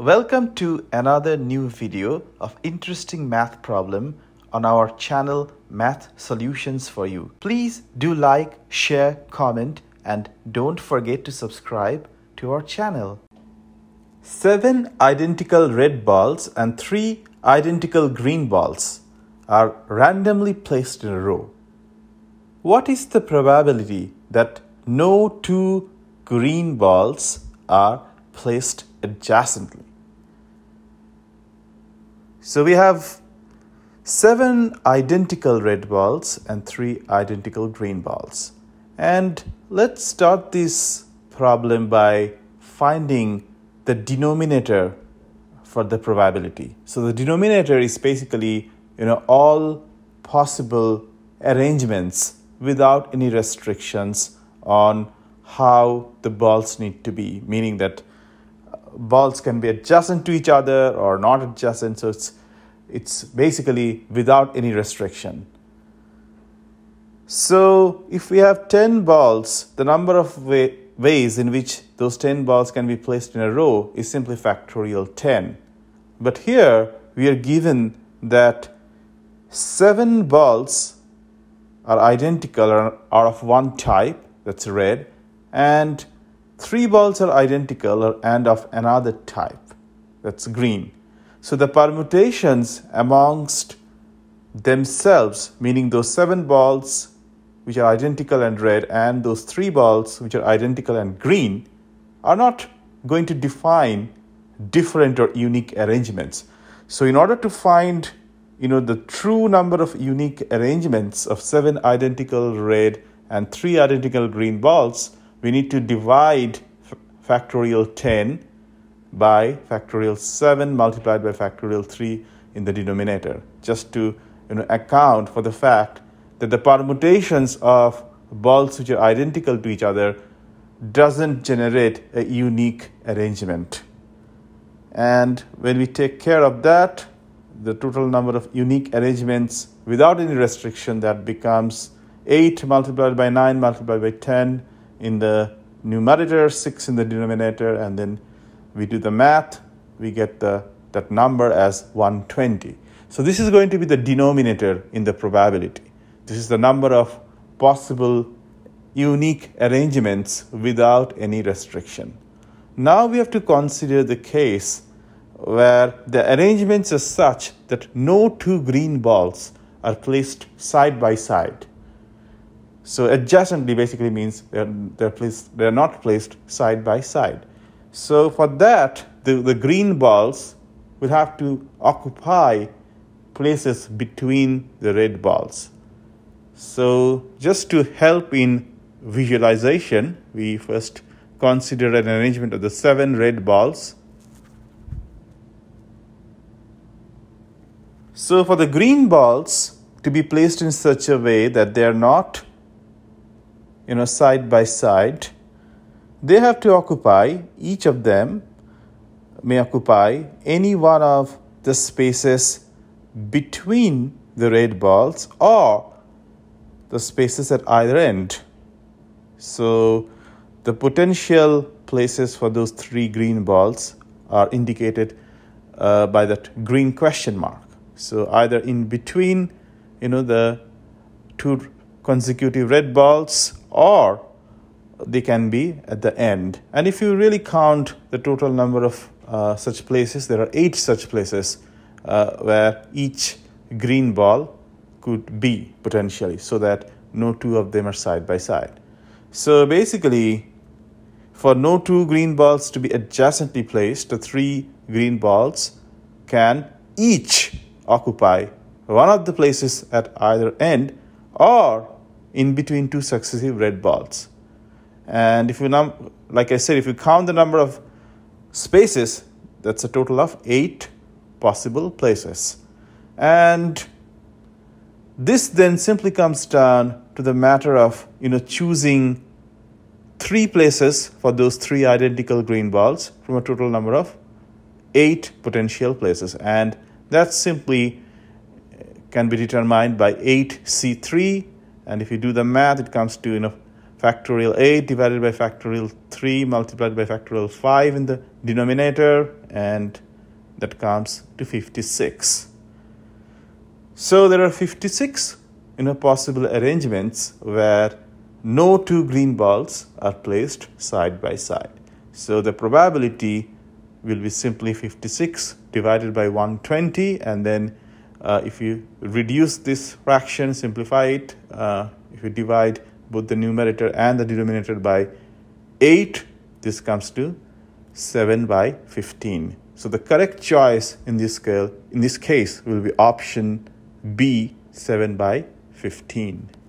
Welcome to another new video of interesting math problem on our channel Math Solutions for You. Please do like, share, comment and don't forget to subscribe to our channel. 7 identical red balls and 3 identical green balls are randomly placed in a row. What is the probability that no two green balls are placed adjacently? So we have 7 identical red balls and 3 identical green balls. And let's start this problem by finding the denominator for the probability. So the denominator is basically, all possible arrangements without any restrictions on how the balls need to be, meaning that balls can be adjacent to each other or not adjacent. So it's basically without any restriction. So if we have 10 balls, the number of ways in which those 10 balls can be placed in a row is simply factorial 10. But here we are given that 7 balls are identical or are of one type, that's red, and 3 balls are identical and of another type, that's green. So the permutations amongst themselves, meaning those 7 balls which are identical and red and those 3 balls which are identical and green, are not going to define different or unique arrangements. So in order to find the true number of unique arrangements of 7 identical red and 3 identical green balls, we need to divide factorial 10 by factorial 7 multiplied by factorial 3 in the denominator, just to account for the fact that the permutations of balls which are identical to each other doesn't generate a unique arrangement. And when we take care of that, the total number of unique arrangements without any restriction, that becomes 8 multiplied by 9 multiplied by 10 in the numerator, 6 in the denominator, and then we do the math, we get that number as 120. So this is going to be the denominator in the probability. This is the number of possible unique arrangements without any restriction. Now we have to consider the case where the arrangements are such that no two green balls are placed side by side. So adjacently basically means they're not placed side by side. So for that, the green balls will have to occupy places between the red balls. So just to help in visualization, we first consider an arrangement of the 7 red balls. So for the green balls to be placed in such a way that they are not side by side, they have to occupy, each of them may occupy any one of the spaces between the red balls or the spaces at either end. So the potential places for those 3 green balls are indicated by that green question mark. So either in between, the 2 consecutive red balls, or they can be at the end. And if you really count the total number of such places, there are 8 such places where each green ball could be potentially, so that no two of them are side by side. So basically, for no two green balls to be adjacently placed, the 3 green balls can each occupy one of the places at either end or in between 2 successive red balls. And if you like I said, if you count the number of spaces, that's a total of 8 possible places. And this then simply comes down to the matter of choosing 3 places for those 3 identical green balls from a total number of 8 potential places, and that simply can be determined by 8C3. And if you do the math, it comes to factorial 8 divided by factorial 3 multiplied by factorial 5 in the denominator, and that comes to 56. So there are 56 possible arrangements where no two green balls are placed side by side. So the probability will be simply 56 divided by 120, and then if you reduce this fraction, simplify it, if you divide both the numerator and the denominator by 8, this comes to 7 by 15. So the correct choice in this case will be option B, 7 by 15.